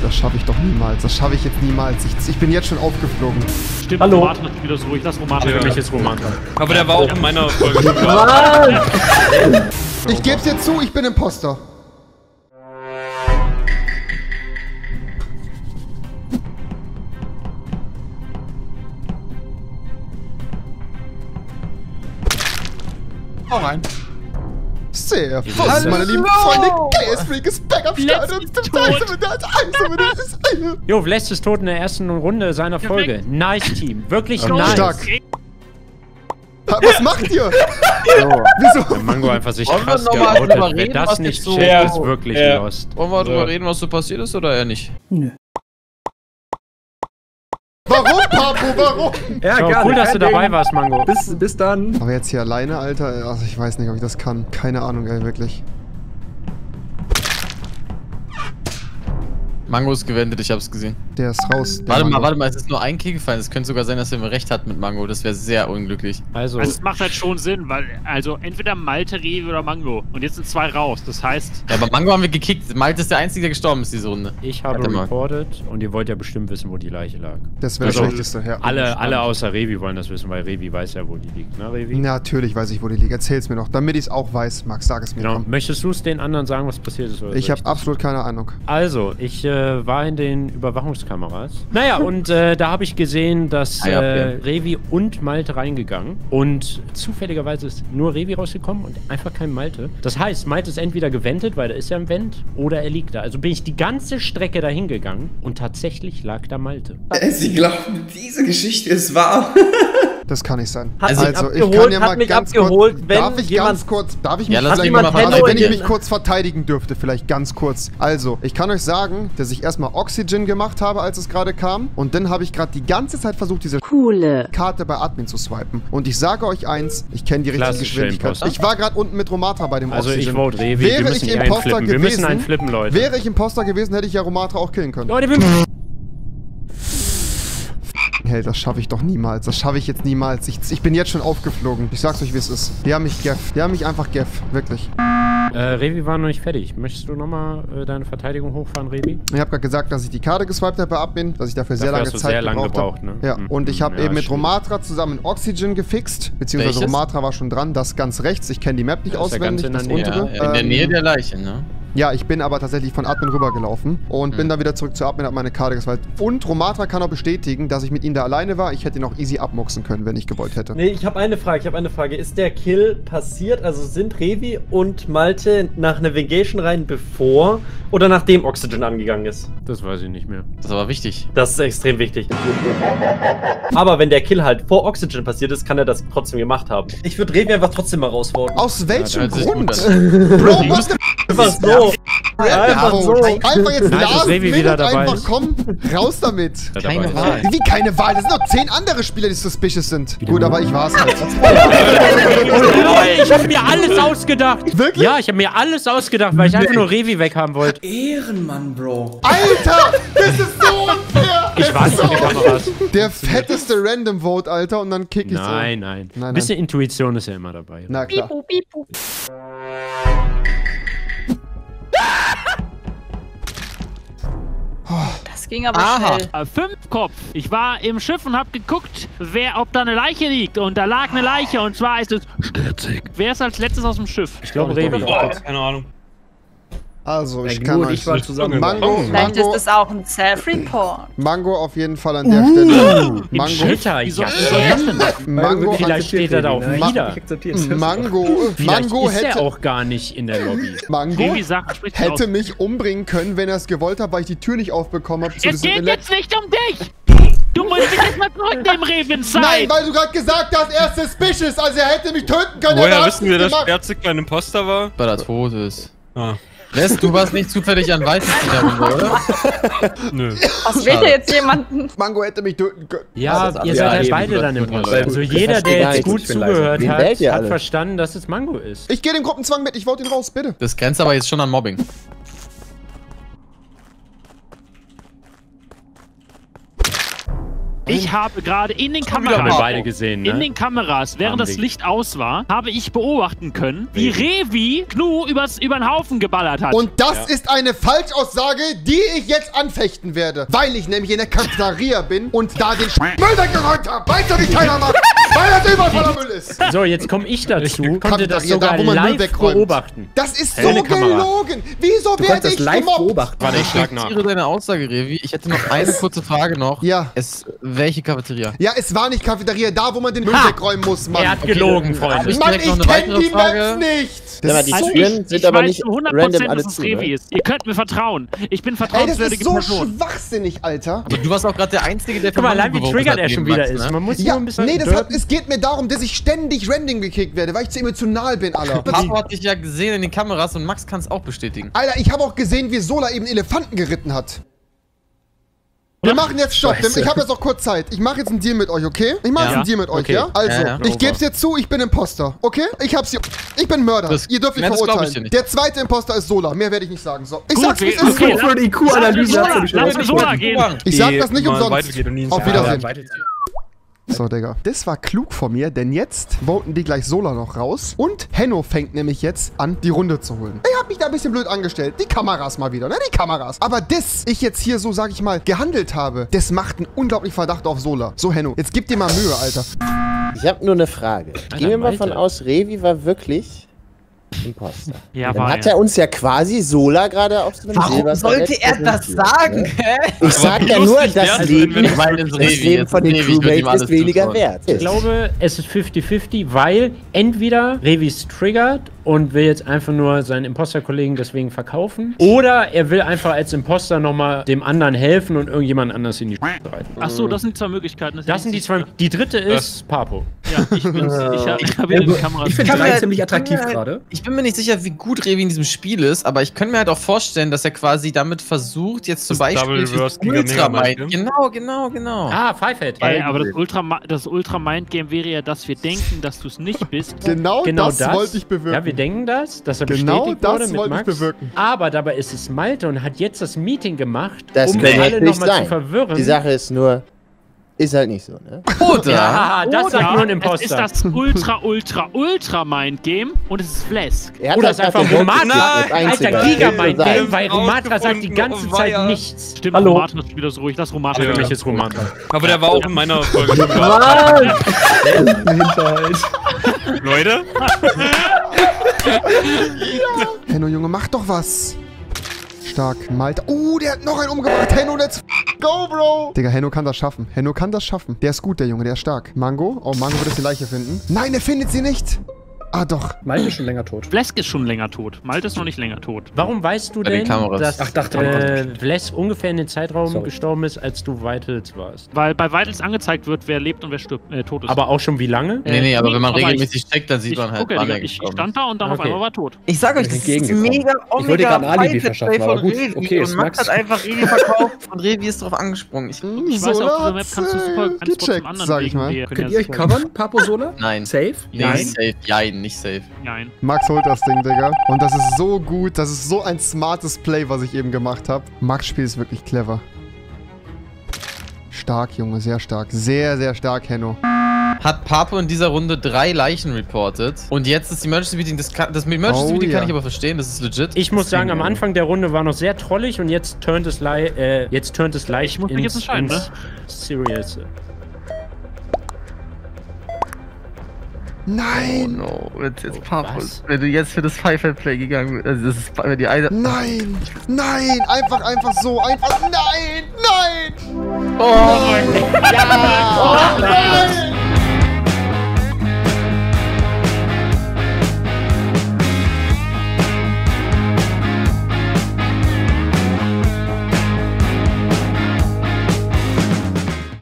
Ey, das schaffe ich doch niemals. Das schaffe ich jetzt niemals. Ich bin jetzt schon aufgeflogen. Stimmt, hallo. Roman hat wieder so. Ich lasse Roman für mich jetzt Roman. Aber der war auch in meiner Folge. Ich geb's dir zu, ich bin Imposter. Hau rein. Sehr fast, meine lieben Freunde. GS-Freak ist back am Start und zum Teil Jo, Vlast ist tot in der ersten Runde seiner Folge. Nice Team. Wirklich nice. Stark. Was macht ihr? Oh. Wieso? Der Mango einfach sich krass geoutet. Wenn das nicht so ist, wirklich lost. Wollen wir drüber reden, was so passiert ist oder eher nicht? Nö. Warum, Papu, warum? Ja, so, cool, dass du dabei warst, Mango. Bis dann. Aber jetzt hier alleine, Alter, also ich weiß nicht, ob ich das kann. Keine Ahnung, ey, wirklich. Mango ist gewendet, ich hab's gesehen. Der ist raus. Warte mal, es ist nur ein Kill gefallen. Es könnte sogar sein, dass er recht hat mit Mango. Das wäre sehr unglücklich. Also es macht halt schon Sinn, weil, also entweder Malte, Rewe oder Mango. Und jetzt sind zwei raus, das heißt... Ja, aber Mango haben wir gekickt. Malte ist der Einzige, der gestorben ist diese Runde. Ich habe reportet und ihr wollt ja bestimmt wissen, wo die Leiche lag. Das wäre also das Schlechteste, ja. Alle außer Rewe wollen das wissen, weil Rewe weiß ja, wo die liegt. Ne, Rewe? Natürlich weiß ich, wo die liegt. Erzähl's mir noch, damit ich's auch weiß. Max, sag es mir. Genau. Möchtest du es den anderen sagen, was passiert ist? Oder ich habe absolut keine Ahnung. Also, ich... war in den Überwachungskameras. Naja, und da habe ich gesehen, dass Revi und Malte reingegangen und zufälligerweise ist nur Revi rausgekommen und einfach kein Malte. Das heißt, Malte ist entweder gewendet, weil er ist ja im Vent, oder er liegt da. Also bin ich die ganze Strecke dahin gegangen und tatsächlich lag da Malte. Sie glauben, diese Geschichte ist wahr. Das kann nicht sein. Hat also, ich kann ja mal ganz abgeholt, kurz, wenn darf ich ganz kurz, darf ich mich vielleicht mal verraten, wenn ich mich kurz verteidigen dürfte, vielleicht ganz kurz. Also, ich kann euch sagen, dass ich erstmal Oxygen gemacht habe, als es gerade kam und dann habe ich gerade die ganze Zeit versucht, diese coole Karte bei Admin zu swipen und ich sage euch eins, ich kenne die richtige Geschwindigkeit. Ich war gerade unten mit Romatra bei dem Oxygen. Also ich vote Revi, wäre ich Imposter gewesen, Leute. Wäre ich Imposter gewesen, hätte ich ja Romatra auch killen können. Leute, hey, das schaffe ich doch niemals. Das schaffe ich jetzt niemals. Ich bin jetzt schon aufgeflogen. Ich sag's euch, wie es ist. Die haben mich gefft. Die haben mich einfach gefft. Wirklich. Revi war noch nicht fertig. Möchtest du nochmal deine Verteidigung hochfahren, Revi? Ich habe gerade gesagt, dass ich die Karte geswiped habe bei Admin, dass ich dafür sehr lange Zeit gebraucht habe. Ne? Ja. Und ich habe eben mit Romatra zusammen Oxygen gefixt. Beziehungsweise Romatra war schon dran. Das ganz rechts. Ich kenne die Map nicht auswendig. Das untere. In der Nähe der Leiche, ne? Ja, ich bin aber tatsächlich von Admin rübergelaufen und bin dann wieder zurück zu Admin, hab meine Karte geswiped. Und Romatra kann auch bestätigen, dass ich mit ihm da alleine war. Ich hätte ihn auch easy abmuxen können, wenn ich gewollt hätte. Nee, ich habe eine Frage, Ist der Kill passiert? Also sind Revi und Malte nach Navigation rein, bevor oder nachdem Oxygen angegangen ist? Das weiß ich nicht mehr. Das ist aber wichtig. Das ist extrem wichtig. Aber wenn der Kill halt vor Oxygen passiert ist, kann er das trotzdem gemacht haben. Ich würde Revi einfach trotzdem mal rausvoten. Aus welchem Grund? Bro, was denn? Oh. Einfach so. Einfach jetzt einfach kommen. Raus damit. Keine Wahl. Wie keine Wahl? Das sind noch 10 andere Spieler, die suspicious sind. Gut, aber ich war's halt. Ich hab mir alles ausgedacht. Wirklich? Ja, ich hab mir alles ausgedacht, weil ich einfach nur Revi weghaben wollte. Ehrenmann, Bro. Alter, das ist so unfair. Ich war's mit den Kameras. Der fetteste Random Vote, Alter, und dann kick ich so. Nein. Ein bisschen Intuition ist ja immer dabei. Na klar. Das ging aber schnell. 5 Kopf. Ich war im Schiff und hab geguckt, ob da eine Leiche liegt. Und da lag eine Leiche und zwar ist es Stutzig. Wer ist als letztes aus dem Schiff? Ich glaube Revi. Keine Ahnung. Also, ich kann euch sagen, Mango, vielleicht ist das auch ein Self-Report. Mango auf jeden Fall an der Stelle. Mango, vielleicht steht er da auch wieder. Mango hätte... Ist er auch gar nicht in der Lobby. Mango hätte mich umbringen können, wenn er es gewollt hat, weil ich die Tür nicht aufbekommen habe. Es geht jetzt nicht um dich! Du musst dich jetzt mal zurücknehmen, Revenzeit! Nein, weil du gerade gesagt hast, er ist suspicious, also er hätte mich töten können. Woher wissen wir, dass Herzig ein Imposter war? Weil er tot ist. Ah. West, du warst nicht zufällig an Weißes in der Runde, oder? Nö. Was wählt er jetzt jemanden? Mango hätte mich töten können. Ja, ihr seid ja beide dann im Post. Also jeder, der jetzt gut zugehört hat, hat verstanden, dass es Mango ist. Ich gehe den Gruppenzwang mit, ich wollte ihn raus, bitte. Das grenzt aber jetzt schon an Mobbing. Ich habe gerade in den Kameras, haben wir beide gesehen, ne? In den Kameras, während das Licht aus war, habe ich beobachten können, wie Revi Gnu übern Haufen geballert hat. Und das ist eine Falschaussage, die ich jetzt anfechten werde, weil ich nämlich in der Cafeteria bin und da den Müll weggeräumt habe. Weißt du, wie keiner macht? Weil das überall voller Müll ist. So, jetzt komme ich dazu. Ich konnte das sogar da, wo man live beobachten. Das ist so gelogen. Wieso werde ich gemobbt? Warte, ich korrigiere deine Aussage, Revi. Ich hätte noch eine kurze Frage noch. Ja. Welche Cafeteria? Ja, es war nicht Cafeteria, da wo man den Müll wegräumen muss, Mann. Er hat gelogen, Freunde. Mann, ich kenne die Maps nicht. Das ist so ich weiß zu 100%, dass es Revi ist. Ihr könnt mir vertrauen. Ich bin vertrauenswürdige Person. Das ist so schwachsinnig, Alter. Aber du warst auch gerade der Einzige, der... Guck mal, allein wie triggert er schon wieder ist. Man muss nur ein bisschen... Nee, es geht mir darum, dass ich ständig random gekickt werde, weil ich zu emotional bin, Alter. Papa hat dich ja gesehen in den Kameras und Max kann es auch bestätigen. Alter, ich habe auch gesehen, wie Sola eben Elefanten geritten hat. Wir machen jetzt Stopp, denn ich habe jetzt auch kurz Zeit. Ich mache jetzt einen Deal mit euch, okay? Ich mache jetzt einen Deal mit euch, ja? Also, ich gebe es jetzt zu, ich bin Imposter, okay? Ich bin Mörder. Ihr dürft mich verurteilen. Der zweite Imposter ist Sola, mehr werde ich nicht sagen. So. Ich sag's nicht, okay, für die IQ-Analyse. Ich sag das nicht umsonst. Auf Wiedersehen. So, Digga. Das war klug von mir, denn jetzt voten die gleich Sola noch raus. Und Henno fängt nämlich jetzt an, die Runde zu holen. Ich hab mich da ein bisschen blöd angestellt. Die Kameras mal wieder, ne? Die Kameras. Aber das, ich jetzt hier so, sag ich mal, gehandelt habe, das macht einen unglaublichen Verdacht auf Sola. So, Henno, jetzt gib dir mal Mühe, Alter. Ich hab nur eine Frage. Gehen wir mal von aus, Revi war wirklich... Imposter. Ja, dann hat er uns ja quasi Sola gerade auf dem Silbertablett. Warum sollte er das sagen? Ich sage ja nur, das Leben von den Crewmates ist weniger wert. Ich glaube, es ist 50-50, weil entweder Revis triggert und will jetzt einfach nur seinen Imposter-Kollegen deswegen verkaufen, oder er will einfach als Imposter nochmal dem anderen helfen und irgendjemand anders in die Sch*** reiten. Achso, das sind zwei Möglichkeiten. Das sind die zwei. Die dritte ist Papo. Ja, ich bin's. Ich habe die Kamera. Ich finde Kamera ziemlich attraktiv gerade. Ich bin mir nicht sicher, wie gut Revi in diesem Spiel ist, aber ich könnte mir halt auch vorstellen, dass er quasi damit versucht, jetzt zum Beispiel Ultramind. Genau. Ah, Fivehead. Aber das Ultramind-Game wäre ja, dass wir denken, dass du es nicht bist. Genau das wollte ich bewirken. Ja, wir denken das, dass er bestätigt wurde mit Max. Aber dabei ist es Malte und hat jetzt das Meeting gemacht, um alle nochmal zu verwirren. Die Sache ist nur... Ist halt nicht so, ne? Oder? Ja, das sagt nur ein Imposter. Ist das Ultra-Mind-Game und es ist Flask. Oder es ist einfach Romatra. Alter, Giga-Mind-Game, weil Romatra sagt die ganze Zeit nichts. Stimmt, Romatra spielt das ruhig. Das Romatra für mich ist Romatra. Aber der war auch in meiner Folge. Leute? Henno, Junge, mach doch was. Stark, Malte. Der hat noch einen umgebracht. Henno, let's go, Bro. Digga, Henno kann das schaffen. Henno kann das schaffen. Der ist gut, der Junge. Der ist stark. Mango? Oh, Mango wird jetzt die Leiche finden. Nein, er findet sie nicht. Ah, doch. Malte ist schon länger tot. Vlesk ist schon länger tot. Malte ist noch nicht länger tot. Warum weißt du denn, dass Vlesk ungefähr in den Zeitraum gestorben ist, als du Vitals warst? Weil bei Vitals angezeigt wird, wer lebt und wer stirbt, tot ist. Aber auch schon wie lange? Nee, aber wenn man regelmäßig checkt, dann sieht man halt, wann er gestorben ist. Ich stand da und dann auf einmal war er tot. Ich sag euch, das ist mega omega. Ich wollte gerade ein Alibi verschaffen, aber gut. Okay, und Max hat einfach Revi verkauft und Revi ist drauf angesprungen. Ich weiß, auf dieser Map kannst du super gecheckt, sag ich mal. Könnt ihr euch covern, Papo Sola? Nein. Safe? Nein. Safe, ja. Nicht safe. Nein. Max holt das Ding, Digga. Und das ist so gut. Das ist so ein smartes Play, was ich eben gemacht habe. Max' Spiel ist wirklich clever. Stark, Junge. Sehr stark. Sehr, sehr stark, Henno. Hat Papo in dieser Runde 3 Leichen reported. Und jetzt ist die Emergency Meeting. Das Emergency Meeting kann ich aber verstehen. Das ist legit. Ich muss sagen, am Anfang der Runde war noch sehr trollig. Und jetzt turnt es leicht. Ich muss mich jetzt entscheiden, ne? Serious. Nein! Oh no, jetzt Papo. Wenn du jetzt für das Five-Head-Play gegangen bist, also das ist wenn die eine... Nein! Nein! Einfach so! Einfach... Nein! Nein! Oh mein Gott! Ja!